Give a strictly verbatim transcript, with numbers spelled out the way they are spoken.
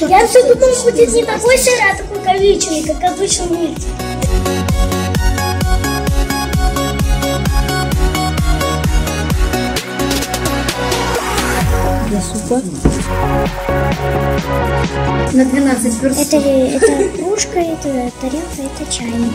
Я все думала, будет не такой серый, а такой колючий, как обычно мультик. Для супа. На двенадцать персонов. Это, это кружка, это тарелка, это чайник.